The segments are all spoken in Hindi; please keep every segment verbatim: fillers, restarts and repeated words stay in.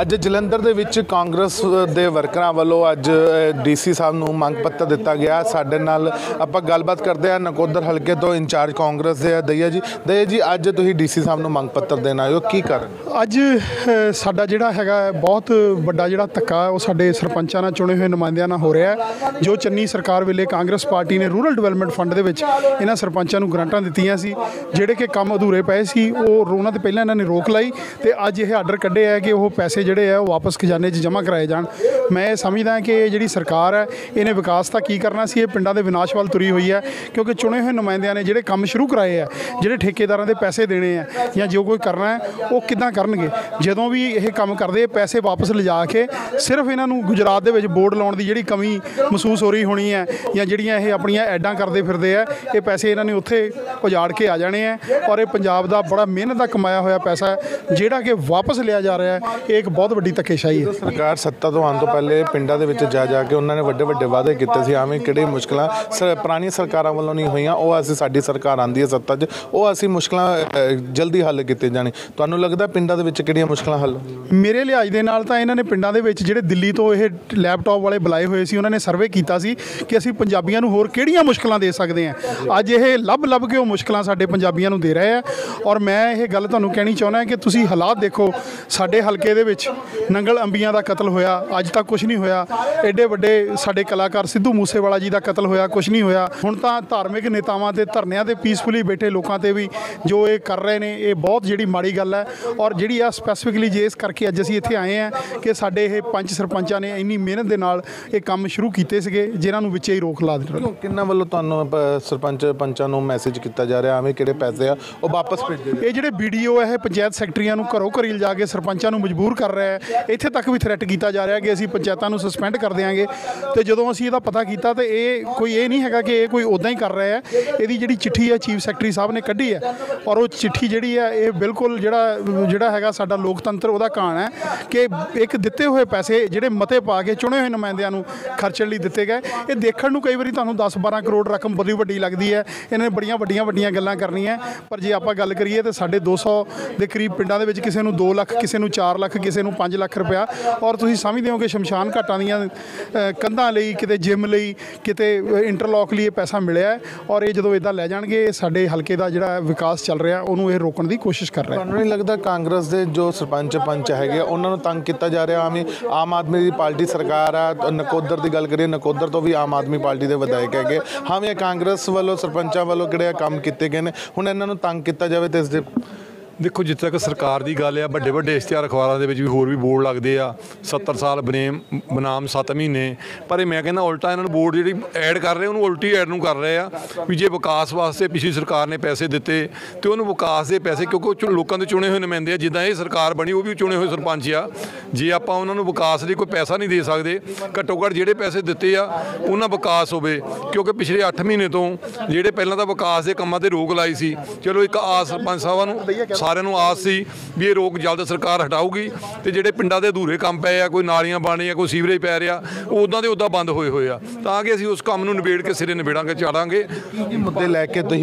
ਅੱਜ ਜਲੰਧਰ ਦੇ ਵਿੱਚ ਕਾਂਗਰਸ ਦੇ ਵਰਕਰਾਂ ਵੱਲੋਂ ਅੱਜ ਡੀਸੀ ਸਾਹਿਬ ਨੂੰ ਮੰਗ ਪੱਤਰ ਦਿੱਤਾ ਗਿਆ। ਸਾਡੇ ਨਾਲ ਆਪਾਂ ਗੱਲਬਾਤ ਕਰਦੇ ਹਾਂ ਨਕੋਦਰ ਹਲਕੇ ਤੋਂ ਇੰਚਾਰਜ ਕਾਂਗਰਸ ਦੇ ਦਈਆ ਜੀ। ਦਈਆ ਜੀ, ਅੱਜ ਤੁਸੀਂ ਡੀਸੀ ਸਾਹਿਬ ਨੂੰ ਮੰਗ ਪੱਤਰ ਦੇਣ ਆਏ ਹੋ, ਕੀ ਕਾਰਨ? ਅੱਜ ਸਾਡਾ ਜਿਹੜਾ ਹੈਗਾ ਬਹੁਤ ਵੱਡਾ ਜਿਹੜਾ ਧੱਕਾ ਉਹ ਸਾਡੇ ਸਰਪੰਚਾਂ ਨਾਲ ਚੁਣੇ ਹੋਏ ਨੁਮਾਇੰਦਿਆਂ ਨਾਲ ਹੋ ਰਿਹਾ ਜੋ ਚੰਨੀ ਸਰਕਾਰ ਵੇਲੇ ਕਾਂਗਰਸ ਪਾਰਟੀ ਨੇ ਰੂਰਲ ਡਿਵੈਲਪਮੈਂਟ ਫੰਡ ਦੇ ਵਿੱਚ ਇਹਨਾਂ ਸਰਪੰਚਾਂ ਨੂੰ ਗ੍ਰਾਂਟਾਂ ਦਿੱਤੀਆਂ ਸੀ, ਜਿਹੜੇ ਕਿ ਕੰਮ ਅਧੂਰੇ ਪਏ ਸੀ। ਉਹ ਉਹਨਾਂ 'ਤੇ ਪਹਿਲਾਂ ਇਹਨਾਂ ਨੇ ਰੋਕ ਲਾਈ ਅਤੇ ਅੱਜ ਇਹ ਆਰਡਰ ਕੱਢੇ ਹੈ ਕਿ ਉਹ पैसे जोड़े है वापस खजाने जमा कराए जान। मैं समझदा कि जी सरकार है इन्हें विकास का की करना सी, पिंडा के विनाश वाल तुरी हुई है, क्योंकि चुने हुए नुमाइंदे ने जोड़े काम शुरू कराए है, जोड़े ठेकेदार के पैसे देने हैं या जो कोई करना है वो किदा करे। जो भी ये काम करते पैसे वापस लिजा के सिर्फ इन्हों गुजरात के बोर्ड लाने की जी कमी महसूस हो रही होनी है या जोड़िया ये अपन ऐडा करते फिरते है, ये पैसे इन्होंने उत्थे उजाड़ के आ जाने हैं। और ये पंजाब का बड़ा मेहनत का कमाया हुआ पैसा है जोड़ा कि वापस लिया जा रहा है। एक बहुत वड्डी धक्केशाही है। सरकार सत्ता तो आने तो पहले पिंडा दे विच जा जा के उन्होंने वड्डे वड्डे वादे कीते सी, आवें किहड़ी मुश्किलां पुरानी सरकारां वल्लों नहीं होईआं, ओह असीं साडी सरकार आंदी है सत्ता च ओह असीं मुश्किलां जल्दी हल कीते जाणे। तुहानूं लगदा पिंडा दे विच किहड़ियां मुश्किलां हल? मेरे लिहाज दे नाल तां इन्हां ने पिंडा दे विच जिहड़े दिल्ली तो इह लैपटॉप वाले बुलाए हुए सी, उन्हां ने सर्वे कीता सी कि असीं पंजाबियां नूं होर किहड़ियां मुश्किलां दे सकदे हां। अज इह लभ लभ के ओह मुश्किलां साडे पंजाबियां नूं दे रहे हैं। और मैं इह गल तुहानूं कहणी चाहुंदा कि तुसीं हालात देखो, साडे हलके नंगल अंबिया का कतल होया, अज तक कुछ नहीं होया। एडे वड्डे साडे कलाकार सिद्धू मूसे वाला जी का कतल होया, कुछ नहीं होया। हुण तां धार्मिक नेतावां ते धरनियां ते पीसफुली बैठे लोकां ते भी जो ये कर रहे ने, ये बहुत जिहड़ी माड़ी गल है। और जिहड़ी आ स्पैसिफिकली जिस करके अज असीं इत्थे आए हैं कि साडे ये पंच सरपंचां ने इन्नी मेहनत दे नाल ये काम शुरू कीते सीगे, जिन्हां नूं विचे ही रोक ला दित्ती। किन्हां वल्लों तुहानूं सरपंच पंचां नूं मैसेज कीता जा रिहा आवें किहड़े पैसे आ ओह वापस भेजो? ये जिहड़े बीडीओ है पंचायत सैकटरीआं नूं घरों घरी लिजा के सरपंचां नूं मजबूर कर रहा है। इत्थे तक भी थ्रैट किया जा रहा है कि असीं पंचायतां नूं सस्पेंड कर देंगे। तो जो असीं इहदा पता कीता तो ये कोई ये नहीं हैगा कि ये कोई उदां ही कर रहा है। इहदी जिहड़ी चिट्ठी है चीफ सैकटरी साहब ने कड्ढी है और वो चिट्ठी जिहड़ी है ये बिल्कुल जिहड़ा जिहड़ा हैगा साडा लोकतंत्र उहदा कान है कि एक दिते हुए पैसे जिहड़े मते पा के चुने हुए नुमाइंदियां नूं खर्चण लई दिते गए। ये देखण नूं कई वारी तुहानूं दस बारह करोड़ रकम बड़ी वड्डी लगदी है, इन्हां ने बड़ियां वड्डियां वड्डियां गल्लां करनियां, पर जे आपां गल करिए तो साढ़े दो सौ के करीब पिंडां दे विच किसी नूं दो लख, किसी नूं चार लख, किसी नूं पाँच लख रुपया। और तुसीं समझदे हो कि शमशान घाटां दियां कंधां लई, किते जिम लई, किते इंटरलॉक लई पैसा मिलिआ है। और ये जदों इदां लै जाणगे साडे हलके दा जिहड़ा विकास चल रिहा उहनूं ये रोकण दी कोशिश कर रहे हैं। तुहानूं नहीं लगदा कांग्रेस दे जो सरपंच पंच हैगे उहनां नूं तंग कीता जा रिहा? आम आम आदमी दी पार्टी सरकार आ, नकोदर दी गल करिए नकोदर तो भी आम आदमी पार्टी दे विधायक हैगे, हावें कांग्रेस वालों सरपंचां वालों किहड़े काम कीते गए ने, हुण इहनां नूं तंग कीता जावे तो इस दे देखो जित्थे तक सरकार की गल है बड़े बड़े इश्तिहार अखबारों के भी होर भी बोर्ड लगते आ सत्तर साल बनेम बनाम सत्त महीने, पर मैं कहना उल्टा इन्होंने बोर्ड जी ऐड कर रहे उन्होंने उल्टी ऐड न कर रहे हैं भी जे विकास वास्ते पिछली सरकार ने पैसे दिते तो उन्होंने विकास के पैसे, क्योंकि लोगों के चुने हुए नुमाइंदे है जिदा ये सरकार बनी वो भी चुने हुए सरपंच आ, जे आप उन्होंने विकास लिए कोई पैसा नहीं दे सकते घट्टो घट्ट जोड़े पैसे दिते आ उन्हें विकास हो, क्योंकि पिछले अठ महीने तो जोड़े पहला तो विकास के कामों पर रोक लाई सी। चलो एक आस सरपंच साहबां सारे आस सी भी ये रोक जल्द सरकार हटाऊगी तो जोड़े पिंडा के अधूरे काम पे आ, कोई नालियां बन रही, कोई सीवरेज पै रहा, उदा के उदा बंद होए हुए हैं, तो कि असीं उस काम नूं निबेड़ के सिरे निबेड़ांगे चाड़ांगे। मुद्दे लैके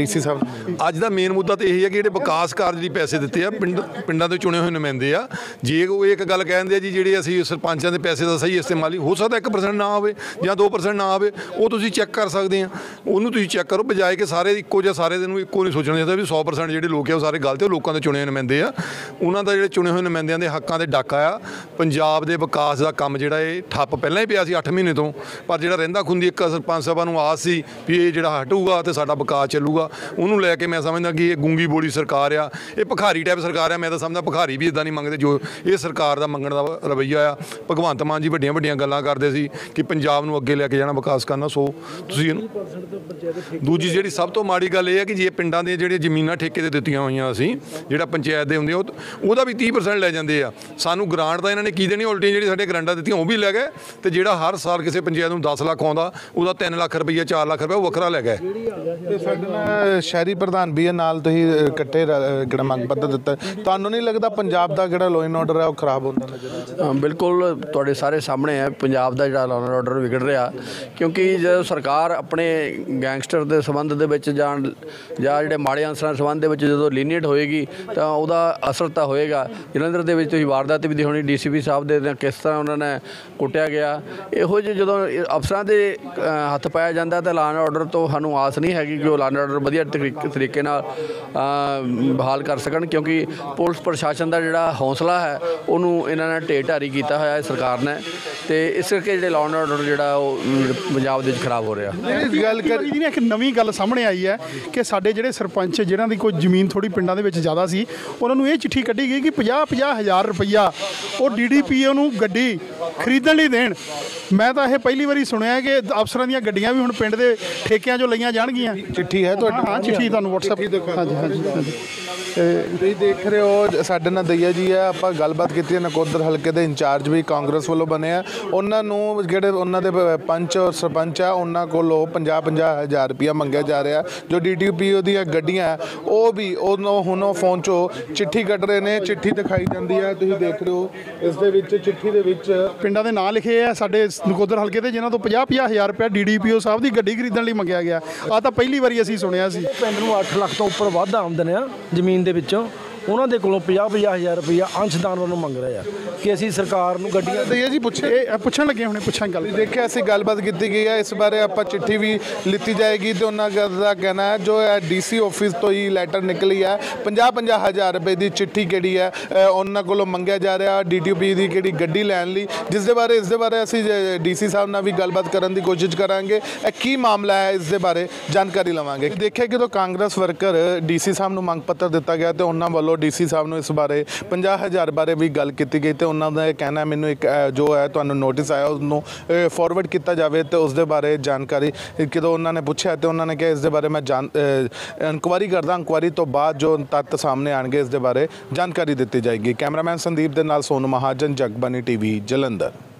डीसी साहब अज का मेन मुद्दा तो यही है कि जोड़े विकास कार्य पैसे दिते हैं पिंड पिंडा के चुने हुए नुमाइंदे आ, जे वो एक गल कहते हैं जी जी असीं सरपंचां के पैसे का सही इस्तेमाल हो सकता एक परसेंट ना आवे जां दो परसेंट ना आवे, वो तुसीं चैक कर सकते हैं, उन्होंने तुसीं चैक करो बजाय कि सारे इक्को जिहा सारे दिन इक्को नहीं सोचना चाहिए भी सौ परसेंट जोड़े लोग है सारे गलत, लोगों के चुने हुए नुमाइंदे आ उन्होंने जोड़े चुने हुए नुमाइंदे के हकों के डाका आ। पंजाब के विकास का काम जोड़ा है ठप्प पहला ही पिया अठ महीने तो, पर जो रहा खुंदी एक सरपंच साहबां नूं आस सी भी ये जो हटूगा तो साडा विकास चलूगा, उन्होंने लैके मैं समझदा कि ये गूंगी बोली सरकार आ, ये भखारी टाइप सरकार आ। मैं तो समझदा भखारी भी इदां नहीं मंगते जो ये सरकार का मंगण का रवैया आ। भगवंत मान जी वड्डियां वड्डियां गल्लां करदे सी कि पंजाब नूं अगे लैके जाना विकास करना, सो तुसीं इहनूं दूजी जिहड़ी सब तो माड़ी गल ये है कि जे पिंडां दी जिहड़ियां जमीनां ठेके ते दित्तियां होईयां असीं ਜਿਹੜਾ ਪੰਚਾਇਤ ਦੇ ਹੁੰਦੇ ਉਹਦਾ ਵੀ ਤੀਹ ਪਰਸੈਂਟ ਲੈ ਜਾਂਦੇ ਆ ਸਾਨੂੰ ਗ੍ਰਾਂਟ ਦਾ, ਇਹਨਾਂ ਨੇ ਕੀ ਦੇਣੀ ਉਲਟੀਆਂ ਜਿਹੜੀ ਸਾਡੇ ਗ੍ਰਾਂਟਾਂ ਦਿੱਤੀਆਂ ਉਹ ਵੀ ਲੈ ਗਏ, ਅਤੇ ਜਿਹੜਾ ਹਰ ਸਾਲ ਕਿਸੇ ਪੰਚਾਇਤ ਨੂੰ ਦਸ ਲੱਖ ਆਉਂਦਾ ਉਹਦਾ ਤਿੰਨ ਲੱਖ ਰੁਪਈਆ ਚਾਰ ਲੱਖ ਰੁਪਇਆ ਉਹ ਵੱਖਰਾ ਲੈ ਗਏ। ਅਤੇ ਸਾਡੇ ਨਾਲ ਸ਼ਹਿਰੀ ਪ੍ਰਧਾਨ ਵੀ ਨਾਲ ਤੁਸੀਂ ਇਕੱਠੇ ਜਿਹੜਾ ਮੰਗ ਪੱਤਰ ਦਿੱਤਾ, ਤੁਹਾਨੂੰ ਨਹੀਂ ਲੱਗਦਾ ਪੰਜਾਬ ਦਾ ਜਿਹੜਾ ਲੋ ਐਂਡ ਆਰਡਰ ਹੈ ਉਹ ਖਰਾਬ ਹੁੰਦਾ ਨਜ਼ਰ? ਬਿਲਕੁਲ ਤੁਹਾਡੇ ਸਾਰੇ ਸਾਹਮਣੇ ਹੈ ਪੰਜਾਬ ਦਾ ਜਿਹੜਾ ਲੋ ਐਂਡ ਆਰਡਰ ਵਿਗੜ ਰਿਹਾ, ਕਿਉਂਕਿ ਜਦੋਂ ਸਰਕਾਰ ਆਪਣੇ ਗੈਂਗਸਟਰ ਦੇ ਸੰਬੰਧ ਦੇ ਵਿੱਚ ਜਾਂ ਜਾਂ ਜਿਹੜੇ ਮਾੜੇ ਅੰਸਰਾਂ ਸੰਬੰਧ ਦੇ ਵਿੱਚ ਜਦੋਂ ਲੀਨੀਅਟ ਹੋਏਗੀ ਤਾਂ ਉਹਦਾ ਅਸਰ ਤਾਂ ਹੋਏਗਾ। ਜਲੰਧਰ ਦੇ ਵਿੱਚ ਤੁਸੀਂ ਵਾਰਦਾਤ ਵੀ ਦਿਖਾਉਣੀ ਡੀਸੀਪੀ ਸਾਹਿਬ ਦੇ ਕਿਸ ਤਰ੍ਹਾਂ ਉਹਨਾਂ ਨੇ ਕੁੱਟਿਆ ਗਿਆ। ਇਹੋ ਜਿਹੇ ਜਦੋਂ ਅਫਸਰਾਂ ਦੇ ਹੱਥ ਪਾਇਆ ਜਾਂਦਾ ਤਾਂ ਲਾਅ ਐਂਡ ਆਰਡਰ ਤੋਂ ਸਾਨੂੰ ਆਸ ਨਹੀਂ ਹੈਗੀ ਕਿ ਉਹ ਲਾਅ ਐਂਡ ਆਰਡਰ ਵਧੀਆ ਤਰੀਕੇ ਨਾਲ ਬਹਾਲ ਕਰ ਸਕਣ, ਕਿਉਂਕਿ ਪੁਲਿਸ ਪ੍ਰਸ਼ਾਸਨ ਦਾ ਜਿਹੜਾ ਹੌਸਲਾ ਹੈ ਉਹਨੂੰ ਇਹਨਾਂ ਨੇ ਢੇਹ ਢਾਰੀ ਕੀਤਾ ਹੋਇਆ ਹੈ ਸਰਕਾਰ ਨੇ, ਤੇ ਇਸ ਕਰਕੇ ਜਿਹੜੇ ਲਾਅ ਐਂਡ ਆਰਡਰ ਜਿਹੜਾ ਉਹ ਪੰਜਾਬ ਦੇ ਵਿੱਚ ਖਰਾਬ ਹੋ ਰਿਹਾ। ਗੱਲ ਕਰੀ ਜੀ ਇੱਕ ਨਵੀਂ ਗੱਲ ਸਾਹਮਣੇ ਆਈ ਹੈ ਕਿ ਸਾਡੇ ਜਿਹੜੇ ਸਰਪੰਚ ਜਿਨ੍ਹਾਂ ਦੀ ਕੋਈ ਜ਼ਮੀਨ ਥੋੜ੍ਹੀ ਪਿੰਡਾਂ ਦੇ ਵਿੱਚ ਜ਼ਿਆਦਾ ਸੀ ਉਹਨਾਂ ਨੂੰ ਇਹ ਚਿੱਠੀ ਕੱਢੀ ਗਈ ਕਿ ਪੰਜਾਹ ਪੰਜਾਹ ਹਜ਼ਾਰ ਰੁਪਈਆ ਉਹ ਡੀ ਡੀ ਪੀ ਓ ਨੂੰ ਗੱਡੀ ਖਰੀਦਣ ਲਈ ਦੇਣ। ਮੈਂ ਤਾਂ ਇਹ ਪਹਿਲੀ ਵਾਰੀ ਸੁਣਿਆ ਕਿ ਅਫਸਰਾਂ ਦੀਆਂ ਗੱਡੀਆਂ ਵੀ ਹੁਣ ਪਿੰਡ ਦੇ ਠੇਕਿਆਂ 'ਚੋਂ ਲਈਆਂ ਜਾਣਗੀਆਂ। ਚਿੱਠੀ ਹੈ ਤੁਹਾਡੀ? ਹਾਂ ਚਿੱਠੀ ਤੁਹਾਨੂੰ ਵਟਸਐਪ। ਹਾਂਜੀ ਹਾਂਜੀ ਹਾਂਜੀ। ਤੁਸੀਂ ਦੇਖ ਰਹੇ ਹੋ ਸਾਡੇ ਨਾਲ ਦਈਆ ਜੀ ਹੈ, ਆਪਾਂ ਗੱਲਬਾਤ ਕੀਤੀ ਹੈ। ਨਕੋਦਰ ਹਲਕੇ ਦੇ ਇੰਚਾਰਜ ਵੀ ਕਾਂਗਰਸ ਵੱਲੋਂ ਬਣੇ ਆ, ਉਹਨਾਂ ਨੂੰ ਜਿਹੜੇ ਉਹਨਾਂ ਦੇ ਪੰਚ ਔਰ ਸਰਪੰਚ ਆ ਉਹਨਾਂ ਕੋਲੋਂ ਪੰਜਾਹ ਪੰਜਾਹ ਹਜ਼ਾਰ ਰੁਪਈਆ ਮੰਗਿਆ ਜਾ ਰਿਹਾ। ਜੋ ਡੀ ਟੀ ਪੀ ਓ ਦੀਆਂ ਗੱਡੀਆਂ ਉਹ ਵੀ ਉਹਨੂੰ ਹੁਣ ਉਹ ਫੋਨ 'ਚੋਂ ਚਿੱਠੀ ਕੱਢ ਰਹੇ ਨੇ। ਚਿੱਠੀ ਦਿਖਾਈ ਜਾਂਦੀ ਹੈ, ਤੁਸੀਂ ਦੇਖ ਰਹੇ ਹੋ ਇਸ ਦੇ ਵਿੱਚ ਚਿੱਠੀ ਦੇ ਵਿੱਚ ਪਿੰਡਾਂ ਦੇ ਨਾਂ ਲਿਖੇ ਆ ਸਾਡੇ ਨਕੋਦਰ ਹਲਕੇ ਦੇ, ਜਿਨ੍ਹਾਂ ਤੋਂ ਪੰਜਾਹ ਪੰਜਾਹ ਹਜ਼ਾਰ ਰੁਪਇਆ ਡੀ ਡੀ ਪੀ ਓ ਸਾਹਿਬ ਦੀ ਗੱਡੀ ਖਰੀਦਣ ਲਈ ਮੰਗਿਆ ਗਿਆ। ਆਹ ਤਾਂ ਪਹਿਲੀ ਵਾਰੀ ਅਸੀਂ ਸੁਣਿਆ ਸੀ। ਪਿੰਡ ਨੂੰ ਅੱਠ ਲੱਖ ਤੋਂ ਉੱਪਰ ਵੱਧ ਆਮਦਨ ਆ ਜ਼ਮੀਨ ਦੇ ਵਿੱਚੋਂ, ਉਹਨਾਂ ਦੇ ਕੋਲੋਂ ਪੰਜਾਹ ਪੰਜਾਹ ਹਜ਼ਾਰ ਰੁਪਈਆ ਅੰਸ਼ਦਾਨ ਵੱਲੋਂ ਮੰਗ ਰਹੇ ਆ ਕਿ ਅਸੀਂ ਸਰਕਾਰ ਨੂੰ ਗੱਡੀਆਂ ਦਈਏ ਜੀ। ਪੁੱਛੇ ਇਹ ਪੁੱਛਣ ਲੱਗੇ ਹੁਣੇ ਪੁੱਛਾਂ ਗੱਲ ਦੇਖਿਆ ਅਸੀਂ ਗੱਲਬਾਤ ਕੀਤੀ ਗਈ ਹੈ ਇਸ ਬਾਰੇ, ਆਪਾਂ ਚਿੱਠੀ ਵੀ ਲਿੱਤੀ ਜਾਏਗੀ ਤੇ ਉਹਨਾਂ ਦਾ ਕਹਿਣਾ ਹੈ ਜੋ ਡੀ ਸੀ ਆਫਿਸ ਤੋਂ ਹੀ ਲੈਟਰ ਨਿਕਲੀ ਹੈ ਪੰਜਾਹ ਪੰਜਾਹ ਹਜ਼ਾਰ ਰੁਪਏ ਦੀ ਚਿੱਠੀ ਕਿਹੜੀ ਹੈ ਉਹਨਾਂ ਕੋਲੋਂ ਮੰਗਿਆ ਜਾ ਰਿਹਾ ਡੀ ਟੀ ਪੀ ਦੀ ਕਿਹੜੀ ਗੱਡੀ ਲੈਣ ਲਈ, ਜਿਸ ਦੇ ਬਾਰੇ ਇਸ ਦੇ ਬਾਰੇ ਅਸੀਂ ਡੀ ਸੀ ਸਾਹਿਬ ਨਾਲ ਵੀ ਗੱਲਬਾਤ ਕਰਨ ਦੀ ਕੋਸ਼ਿਸ਼ ਕਰਾਂਗੇ। ਇਹ ਕੀ ਮਾਮਲਾ ਹੈ ਇਸ ਦੇ ਬਾਰੇ ਜਾਣਕਾਰੀ ਲਵਾਂਗੇ। ਦੇਖਿਆ ਕਿ ਜਦੋਂ ਕਾਂਗਰਸ ਵਰਕਰ ਡੀ ਸੀ ਸਾਹਿਬ ਨੂੰ ਮੰਗ ਪੱਤਰ ਦਿੱਤਾ ਗਿਆ ਤੇ ਉਹਨਾਂ ਵੱਲੋਂ ਡੀ ਸੀ ਸਾਹਿਬ ਨੂੰ ਇਸ ਬਾਰੇ ਪੰਜਾਹ ਹਜ਼ਾਰ ਬਾਰੇ ਵੀ ਗੱਲ ਕੀਤੀ ਗਈ ਤੇ ਉਹਨਾਂ ਦਾ ਇਹ ਕਹਿਣਾ ਮੈਨੂੰ ਇੱਕ ਜੋ ਹੈ ਤੁਹਾਨੂੰ ਨੋਟਿਸ ਆਇਆ ਉਹਨੂੰ ਫਾਰਵਰਡ ਕੀਤਾ ਜਾਵੇ ਤੇ ਉਸ ਦੇ ਬਾਰੇ ਜਾਣਕਾਰੀ ਕਿਦੋਂ ਉਹਨਾਂ ਨੇ ਪੁੱਛਿਆ ਤੇ ਉਹਨਾਂ ਨੇ ਕਿਹਾ ਇਸ ਦੇ ਬਾਰੇ ਮੈਂ ਜਾਣ ਇਨਕੁਆਇਰੀ ਕਰਦਾ, ਇਨਕੁਆਇਰੀ ਤੋਂ ਬਾਅਦ ਜੋ ਤੱਤ ਸਾਹਮਣੇ ਆਣਗੇ ਇਸ ਦੇ ਬਾਰੇ ਜਾਣਕਾਰੀ ਦਿੱਤੀ ਜਾਏਗੀ। ਕੈਮਰਾਮੈਨ ਸੰਦੀਪ ਦੇ ਨਾਲ ਸੋਨੂ ਮਹਾਜਨ, ਜਗਬਾਣੀ ਟੀ ਵੀ, ਜਲੰਧਰ।